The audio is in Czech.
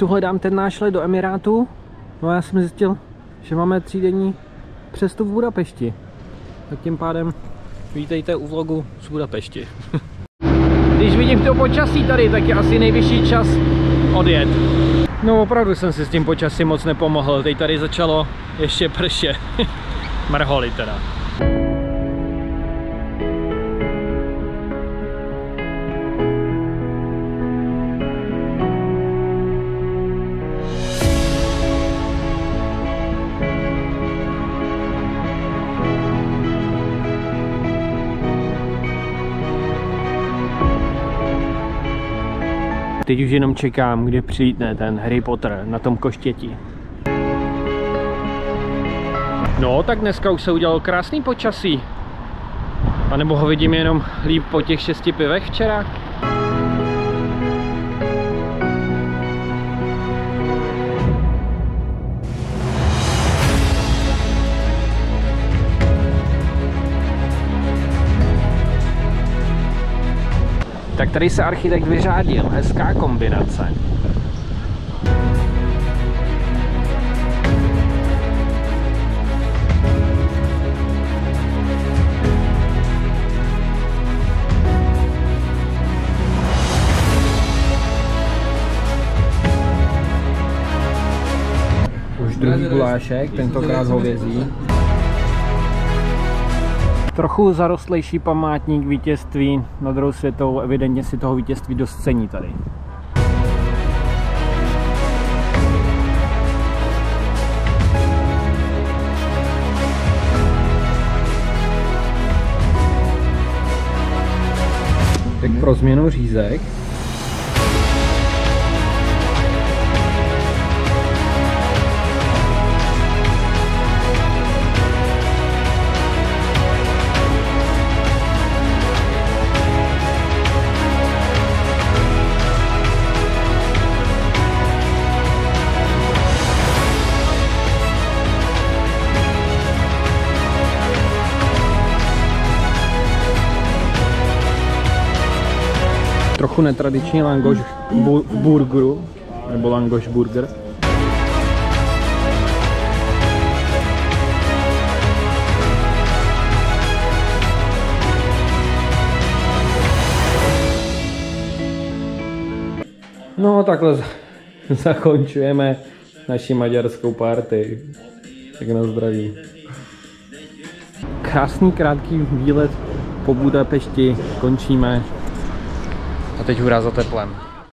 tu hledám ten náš let do Emirátů. No a já jsem zjistil, že máme 3denní přestup v Budapešti. Tak tím pádem vítejte u vlogu z Budapešti. Když vidím to počasí tady, tak je asi nejvyšší čas odjet. No opravdu jsem si s tím počasím moc nepomohl, teď tady začalo ještě pršet. Mrholy teda. Teď už jenom čekám, kdy přilítne ten Harry Potter na tom koštěti. No, tak dneska už se udělalo krásný počasí. A nebo ho vidím jenom líp po těch 6 pivech včera. Tak tady se architekt vyřádil, hezká kombinace. Už druhý gulášek, tentokrát hovězí. Trochu zarostlejší památník vítězství nad druhou světovou, evidentně si toho vítězství dost cení tady. Tak pro změnu řízek. Trochu netradiční langoš v burgeru, nebo langoš burger. No takhle zakončujeme naši maďarskou party. Tak na zdraví. Krásný krátký výlet po Budapešti končíme. A teď hurá za teplem.